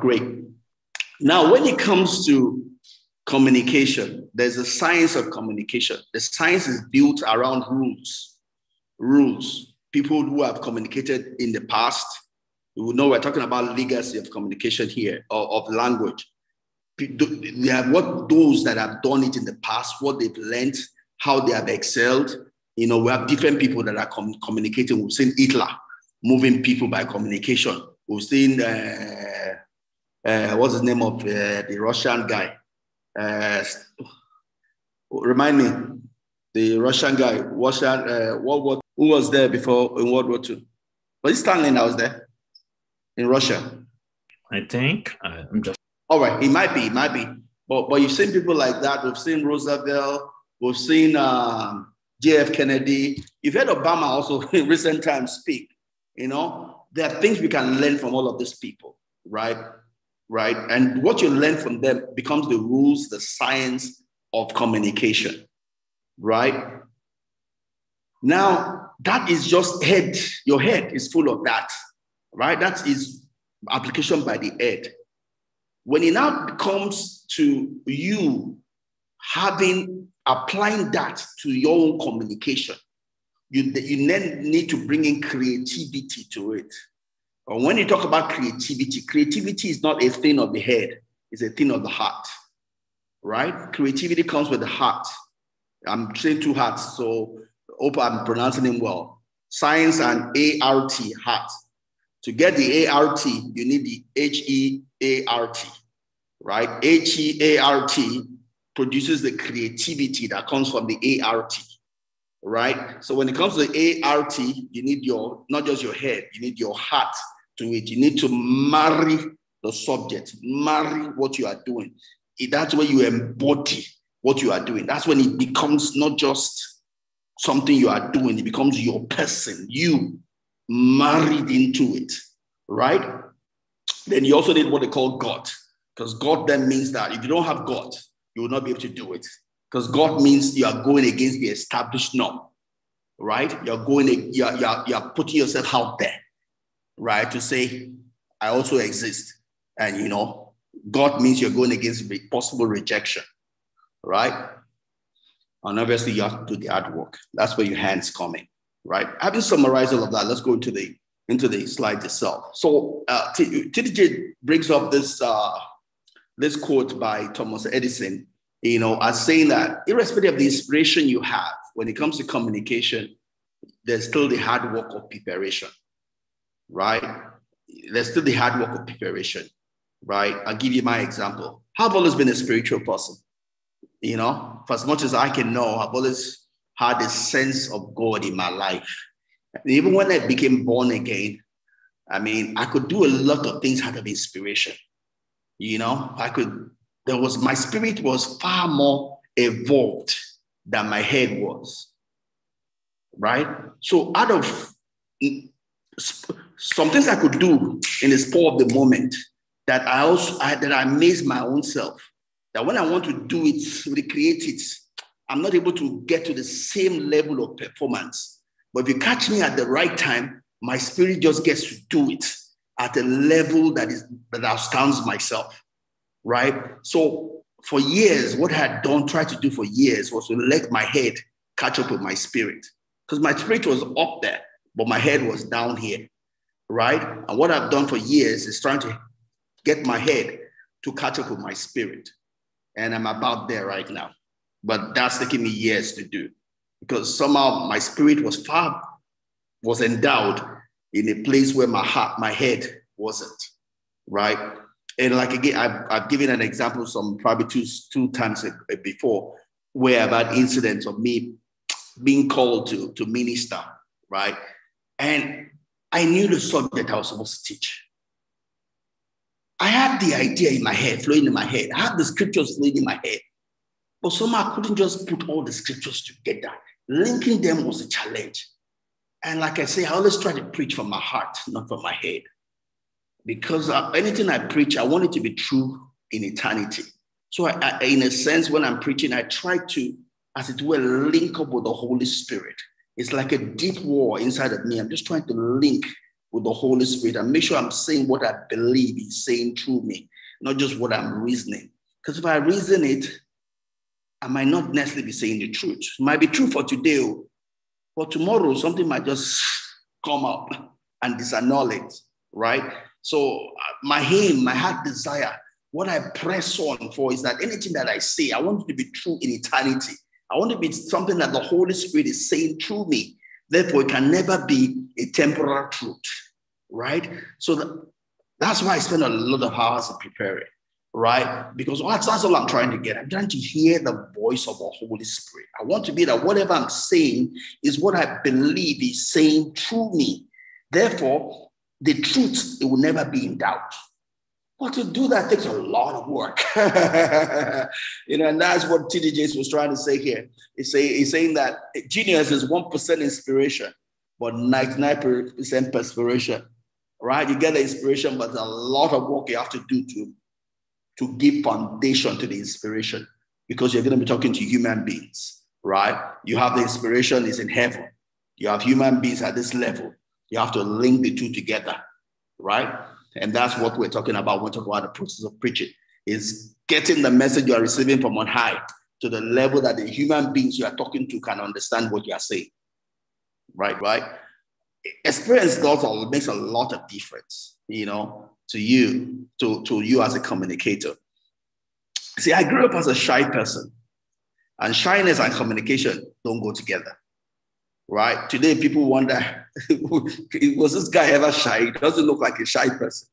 Great. Now, when it comes to communication, there's a science of communication. The science is built around rules. Rules. People who have communicated in the past, you will know we're talking about legacy of communication here, or of language. They have what those that have done it in the past, what they've learned, how they have excelled. You know, we have different people that are communicating. We've seen Hitler moving people by communication. We've seen what's the name of the Russian guy? Remind me, the Russian guy. Who was there before in World War II? Was it Stalin that was there in Russia? I think I'm just. All right, it might be. But you've seen people like that. We've seen Roosevelt. We've seen JF Kennedy. You've heard Obama also in recent times speak. You know, there are things we can learn from all of these people, right? Right. And what you learn from them becomes the rules, the science of communication, right? Now, that is just head. Your head is full of that, right? That is application by the head. When it now comes to you applying that to your own communication, you then need to bring in creativity to it. And when you talk about creativity, creativity is not a thing of the head, it's a thing of the heart, right? Creativity comes with the heart. I'm saying two hearts, so hope I'm pronouncing them well. Science and ART, heart. To get the ART, you need the HEART, right? HEART produces the creativity that comes from the ART. Right? So when it comes to the ART, you need not just your head, you need your heart to it. You need to marry the subject, marry what you are doing. That's where you embody what you are doing. That's when it becomes not just something you are doing, it becomes your person, you married into it, right? Then you also need what they call God, because God then means that if you don't have God, you will not be able to do it. Because God means you are going against the established norm, right? You're putting yourself out there, right? To say, I also exist. And, you know, God means you're going against possible rejection, right? And obviously you have to do the hard work. That's where your hands come in, right? Having summarized all of that, let's go into the slide itself. So TDJ brings up this quote by Thomas Edison, you know, as saying that irrespective of the inspiration you have, when it comes to communication, there's still the hard work of preparation, right? I'll give you my example. I've always been a spiritual person, you know, for as much as I can know, I've always had a sense of God in my life. And even when I became born again, I mean, I could do a lot of things out of inspiration, you know, my spirit was far more evolved than my head was, right? So out of some things I could do in the spur of the moment that I amazed my own self, that when I want to do it, recreate it, I'm not able to get to the same level of performance. But if you catch me at the right time, my spirit just gets to do it at a level that astounds myself. Right? So for years, what I had tried to do for years was to let my head catch up with my spirit, because my spirit was up there, but my head was down here, right? And what I've done for years is trying to get my head to catch up with my spirit. And I'm about there right now, but that's taking me years to do, because somehow my spirit was endowed in a place where my head wasn't, right? And like again, I've given an example some probably two times before, where I've had incidents of me being called to minister, right? And I knew the subject I was supposed to teach. I had the idea in my head, flowing in my head. I had the scriptures flowing in my head. But somehow I couldn't just put all the scriptures together. Linking them was a challenge. And like I say, I always try to preach from my heart, not from my head. Because anything I preach, I want it to be true in eternity. So I, in a sense, when I'm preaching, I try to, as it were, link up with the Holy Spirit. It's like a deep war inside of me. I'm just trying to link with the Holy Spirit and make sure I'm saying what I believe he's saying through me, not just what I'm reasoning. Because if I reason it, I might not necessarily be saying the truth. It might be true for today, but tomorrow something might just come up and disannul it, right? So my aim, my heart desire, what I press on for is that anything that I say, I want it to be true in eternity. I want it to be something that the Holy Spirit is saying through me. Therefore, it can never be a temporal truth, right? So that's why I spend a lot of hours preparing, right? Because that's all I'm trying to get. I'm trying to hear the voice of the Holy Spirit. I want to be that whatever I'm saying is what I believe he's saying through me. Therefore, the truth, it will never be in doubt. But to do that takes a lot of work. And that's what T.D. Jakes was trying to say here. He's saying that genius is 1% inspiration, but 99% perspiration, right? You get the inspiration, but there's a lot of work you have to do to give foundation to the inspiration, because you're going to be talking to human beings, right? You have the inspiration is in heaven. You have human beings at this level. You have to link the two together, right? And that's what we're talking about when we talk about the process of preaching, is getting the message you are receiving from on high to the level that the human beings you are talking to can understand what you are saying. Right? Experience also makes a lot of difference, to you as a communicator. See, I grew up as a shy person, and shyness and communication don't go together. Right? Today, people wonder, was this guy ever shy? He doesn't look like a shy person.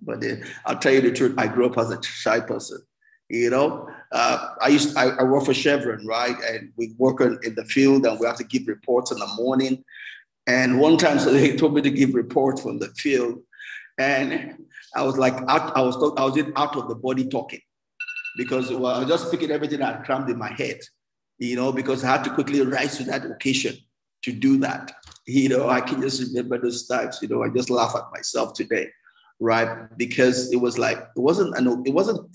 But I'll tell you the truth, I grew up as a shy person. I work for Chevron, right? And we work in the field, and we have to give reports in the morning. And one time, so they told me to give reports from the field. And I was like, I was in out of the body talking, because I was just speaking everything I crammed in my head, because I had to quickly rise to that occasion to do that. I can just remember those times, I just laugh at myself today, right? Because it was like, it wasn't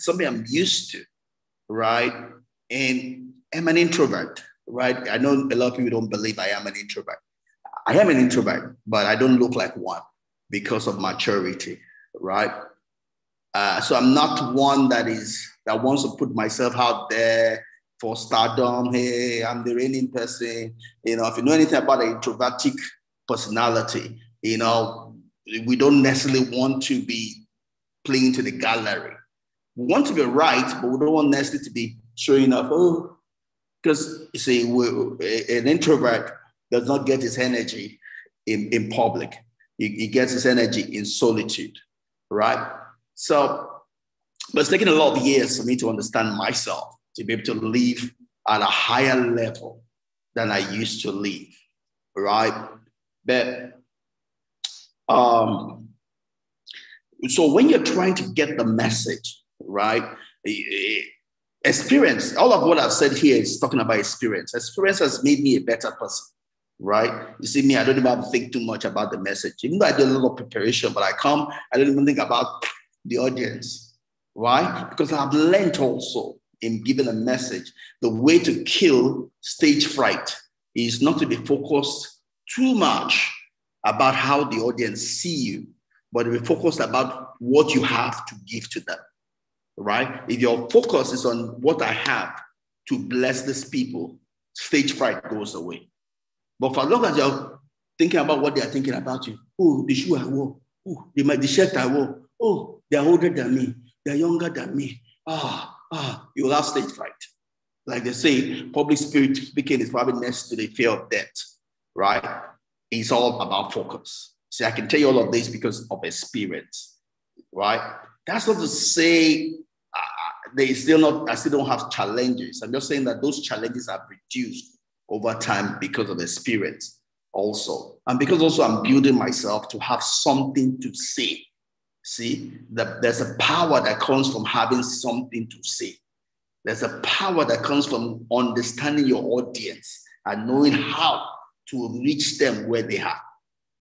something I'm used to, right? And I'm an introvert, right? I know a lot of people don't believe I am an introvert. I am an introvert, but I don't look like one because of maturity, right? So I'm not one that wants to put myself out there for stardom. Hey, I'm the reigning person. If you know anything about an introverted personality, we don't necessarily want to be playing to the gallery. We want to be right, but we don't want necessarily to be showing up. Oh, because you see, an introvert does not get his energy in public. He gets his energy in solitude, right? So, but it's taken a lot of years for me to understand myself, to be able to live at a higher level than I used to live, right? But so when you're trying to get the message, right? Experience, all of what I've said here is talking about experience. Experience has made me a better person, right? You see me, I don't even think too much about the message. Even though I do a little preparation, but I don't even think about the audience. Why? Because I've learned also, in giving a message, the way to kill stage fright is not to be focused too much about how the audience see you, but to be focused about what you have to give to them, right? If your focus is on what I have to bless these people, stage fright goes away. But for as long as you're thinking about what they are thinking about you, oh, the shoe I wore, oh, the shirt I wore, oh, they're older than me, they're younger than me, you will have stage fright. Like they say, public speaking is probably next to the fear of death, right? It's all about focus. See, I can tell you all of this because of experience, right? That's not to say I still don't have challenges. I'm just saying that those challenges are reduced over time because of experience also. And because also I'm building myself to have something to say. See, there's a power that comes from having something to say. There's a power that comes from understanding your audience and knowing how to reach them where they are.